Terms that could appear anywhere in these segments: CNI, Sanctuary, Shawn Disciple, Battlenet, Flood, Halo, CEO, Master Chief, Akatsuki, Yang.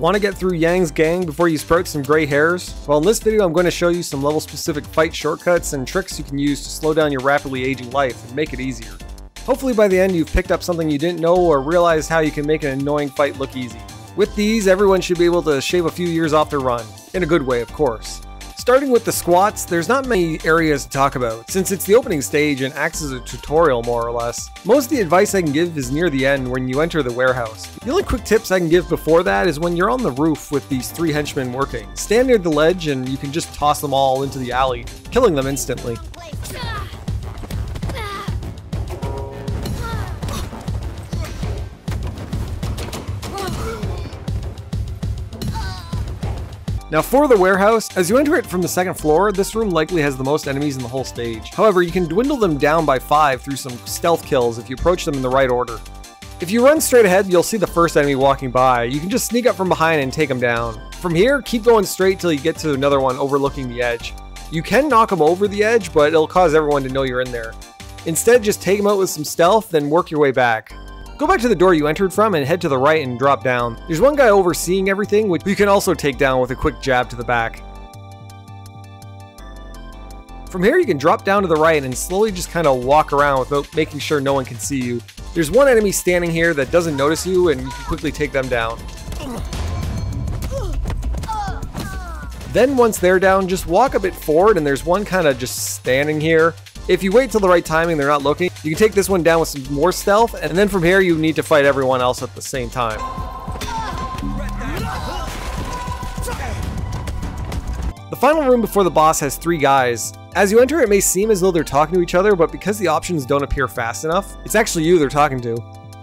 Want to get through Yang's gang before you sprout some gray hairs? Well, in this video I'm going to show you some level specific fight shortcuts and tricks you can use to slow down your rapidly aging life and make it easier. Hopefully by the end you've picked up something you didn't know or realized how you can make an annoying fight look easy. With these, everyone should be able to shave a few years off their run. In a good way, of course. Starting with the squats, there's not many areas to talk about, since it's the opening stage and acts as a tutorial more or less. Most of the advice I can give is near the end when you enter the warehouse. The only quick tips I can give before that is when you're on the roof with these three henchmen working. Stand near the ledge and you can just toss them all into the alley, killing them instantly. Now for the warehouse, as you enter it from the second floor, this room likely has the most enemies in the whole stage. However, you can dwindle them down by 5 through some stealth kills if you approach them in the right order. If you run straight ahead, you'll see the first enemy walking by. You can just sneak up from behind and take him down. From here, keep going straight till you get to another one overlooking the edge. You can knock him over the edge, but it'll cause everyone to know you're in there. Instead, just take him out with some stealth, then work your way back. Go back to the door you entered from and head to the right and drop down. There's one guy overseeing everything, which you can also take down with a quick jab to the back. From here you can drop down to the right and slowly just kind of walk around without making sure no one can see you. There's one enemy standing here that doesn't notice you and you can quickly take them down. Then once they're down, just walk a bit forward and there's one kind of just standing here. If you wait till the right timing and they're not looking, you can take this one down with some more stealth, and then from here you need to fight everyone else at the same time. The final room before the boss has 3 guys. As you enter, it may seem as though they're talking to each other, but because the options don't appear fast enough, it's actually you they're talking to.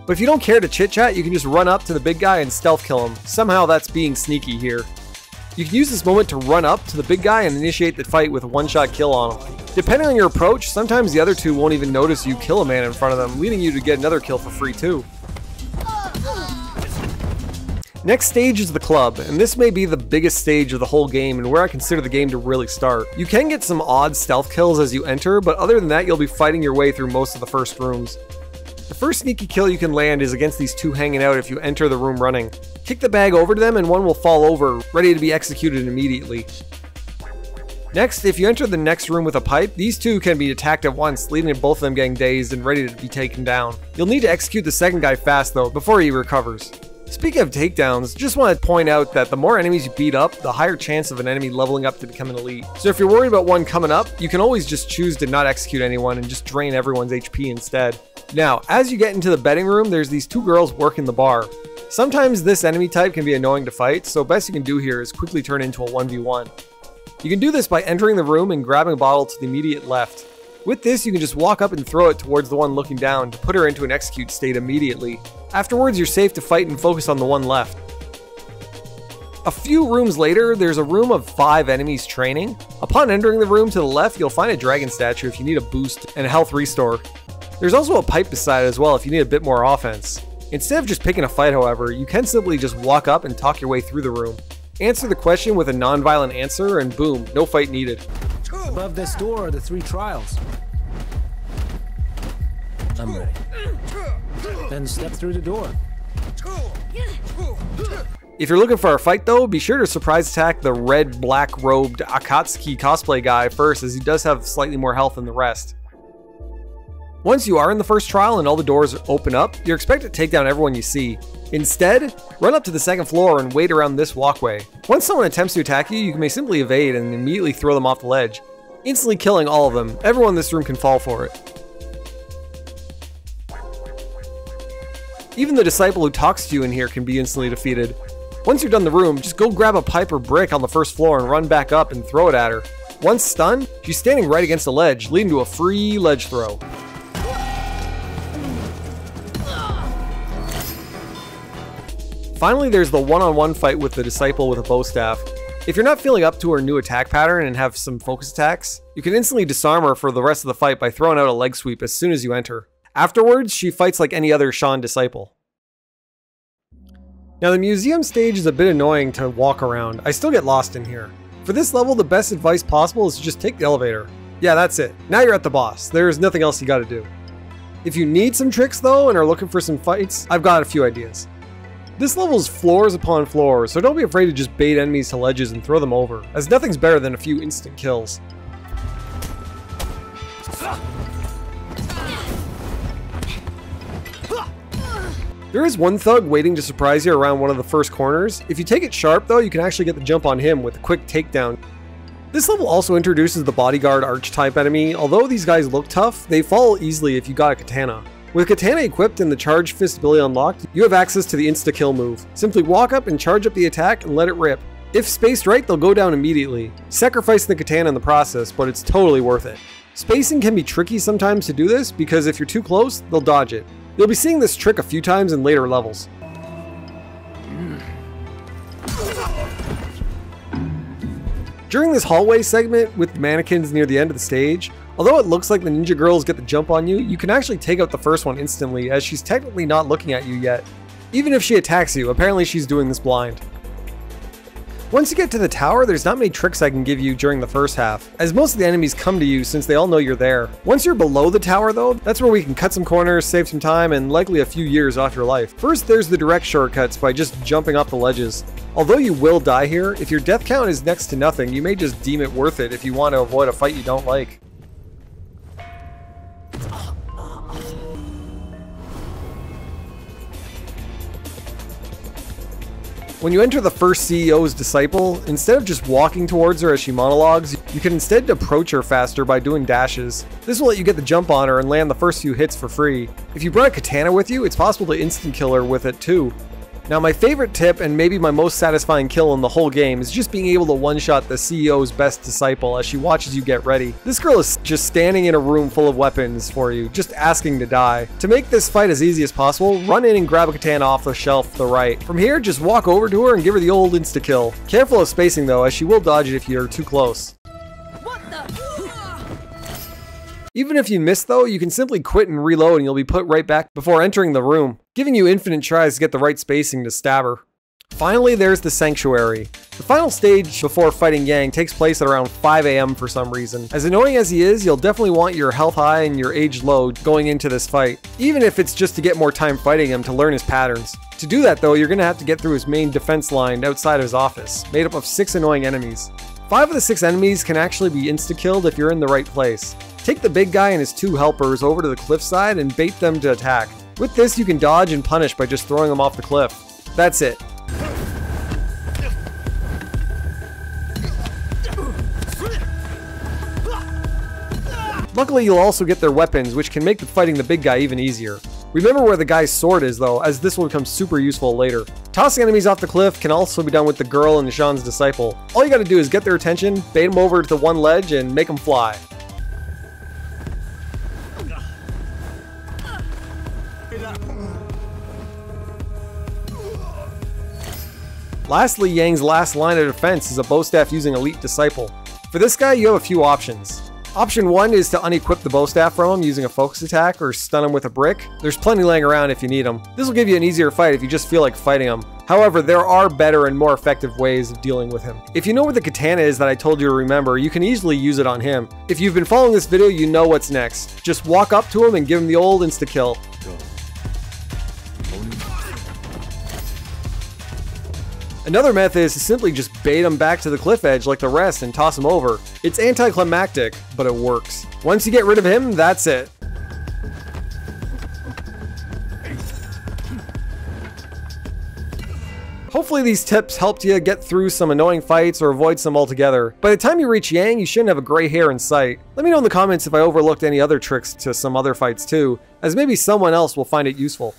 But if you don't care to chit-chat, you can just run up to the big guy and stealth kill him. Somehow that's being sneaky here. You can use this moment to run up to the big guy and initiate the fight with a one-shot kill on him. Depending on your approach, sometimes the other two won't even notice you kill a man in front of them, leading you to get another kill for free too. Next stage is the club, and this may be the biggest stage of the whole game and where I consider the game to really start. You can get some odd stealth kills as you enter, but other than that you'll be fighting your way through most of the first rooms. The first sneaky kill you can land is against these two hanging out if you enter the room running. Kick the bag over to them and one will fall over, ready to be executed immediately. Next, if you enter the next room with a pipe, these two can be attacked at once, leading to both of them getting dazed and ready to be taken down. You'll need to execute the second guy fast though, before he recovers. Speaking of takedowns, just want to point out that the more enemies you beat up, the higher chance of an enemy leveling up to become an elite. So if you're worried about one coming up, you can always just choose to not execute anyone and just drain everyone's HP instead. Now, as you get into the betting room, there's these two girls working the bar. Sometimes this enemy type can be annoying to fight, so best you can do here is quickly turn into a 1v1. You can do this by entering the room and grabbing a bottle to the immediate left. With this, you can just walk up and throw it towards the one looking down to put her into an execute state immediately. Afterwards, you're safe to fight and focus on the one left. A few rooms later, there's a room of 5 enemies training. Upon entering the room to the left, you'll find a dragon statue if you need a boost and a health restore. There's also a pipe beside it as well if you need a bit more offense. Instead of just picking a fight, however, you can simply just walk up and talk your way through the room. Answer the question with a non-violent answer and boom, no fight needed. Above this door are the 3 trials. I'm ready. Then step through the door. If you're looking for a fight though, be sure to surprise attack the red black robed Akatsuki cosplay guy first, as he does have slightly more health than the rest. Once you are in the first trial and all the doors open up, you're expected to take down everyone you see. Instead, run up to the second floor and wait around this walkway. Once someone attempts to attack you, you may simply evade and immediately throw them off the ledge, instantly killing all of them. Everyone in this room can fall for it. Even the disciple who talks to you in here can be instantly defeated. Once you're done the room, just go grab a pipe or brick on the first floor and run back up and throw it at her. Once stunned, she's standing right against a ledge, leading to a free ledge throw. Finally, there's the one-on-one fight with the disciple with a bow staff. If you're not feeling up to her new attack pattern and have some focus attacks, you can instantly disarm her for the rest of the fight by throwing out a leg sweep as soon as you enter. Afterwards, she fights like any other Shawn disciple. Now the museum stage is a bit annoying to walk around. I still get lost in here. For this level, the best advice possible is to just take the elevator. Yeah, that's it. Now you're at the boss. There is nothing else you gotta do. If you need some tricks though and are looking for some fights, I've got a few ideas. This level is floors upon floors, so don't be afraid to just bait enemies to ledges and throw them over, as nothing's better than a few instant kills. There is one thug waiting to surprise you around one of the first corners. If you take it sharp though, you can actually get the jump on him with a quick takedown. This level also introduces the bodyguard archetype enemy. Although these guys look tough, they fall easily if you got a katana. With katana equipped and the charge fist ability unlocked, you have access to the insta-kill move. Simply walk up and charge up the attack and let it rip. If spaced right, they'll go down immediately, sacrificing the katana in the process, but it's totally worth it. Spacing can be tricky sometimes to do this, because if you're too close, they'll dodge it. You'll be seeing this trick a few times in later levels. During this hallway segment with the mannequins near the end of the stage, although it looks like the ninja girls get the jump on you, you can actually take out the first one instantly, as she's technically not looking at you yet. Even if she attacks you, apparently she's doing this blind. Once you get to the tower, there's not many tricks I can give you during the first half, as most of the enemies come to you since they all know you're there. Once you're below the tower though, that's where we can cut some corners, save some time, and likely a few years off your life. First, there's the direct shortcuts by just jumping off the ledges. Although you will die here, if your death count is next to nothing, you may just deem it worth it if you want to avoid a fight you don't like. When you enter the first CEO's disciple, instead of just walking towards her as she monologues, you can instead approach her faster by doing dashes. This will let you get the jump on her and land the first few hits for free. If you brought a katana with you, it's possible to instant kill her with it too. Now my favorite tip, and maybe my most satisfying kill in the whole game, is just being able to one-shot the CEO's best disciple as she watches you get ready. This girl is just standing in a room full of weapons for you, just asking to die. To make this fight as easy as possible, run in and grab a katana off the shelf to the right. From here, just walk over to her and give her the old insta-kill. Careful of spacing though, as she will dodge it if you're too close. Even if you miss though, you can simply quit and reload and you'll be put right back before entering the room, giving you infinite tries to get the right spacing to stab her. Finally, there's the Sanctuary. The final stage before fighting Yang takes place at around 5 a.m. for some reason. As annoying as he is, you'll definitely want your health high and your age low going into this fight, even if it's just to get more time fighting him to learn his patterns. To do that though, you're going to have to get through his main defense line outside of his office, made up of 6 annoying enemies. 5 of the 6 enemies can actually be insta-killed if you're in the right place. Take the big guy and his 2 helpers over to the cliffside and bait them to attack. With this, you can dodge and punish by just throwing them off the cliff. That's it. Luckily, you'll also get their weapons, which can make fighting the big guy even easier. Remember where the guy's sword is though, as this will become super useful later. Tossing enemies off the cliff can also be done with the girl and Shawn's disciple. All you gotta do is get their attention, bait them over to the one ledge, and make them fly. Lastly, Yang's last line of defense is a bow staff using Elite Disciple. For this guy, you have a few options. Option 1 is to unequip the bow staff from him using a focus attack or stun him with a brick. There's plenty laying around if you need them. This will give you an easier fight if you just feel like fighting him. However, there are better and more effective ways of dealing with him. If you know where the katana is that I told you to remember, you can easily use it on him. If you've been following this video, you know what's next. Just walk up to him and give him the old insta-kill. Another method is to simply just bait them back to the cliff edge like the rest and toss them over. It's anticlimactic, but it works. Once you get rid of him, that's it. Hopefully these tips helped you get through some annoying fights or avoid some altogether. By the time you reach Yang, you shouldn't have a gray hair in sight. Let me know in the comments if I overlooked any other tricks to some other fights too, as maybe someone else will find it useful.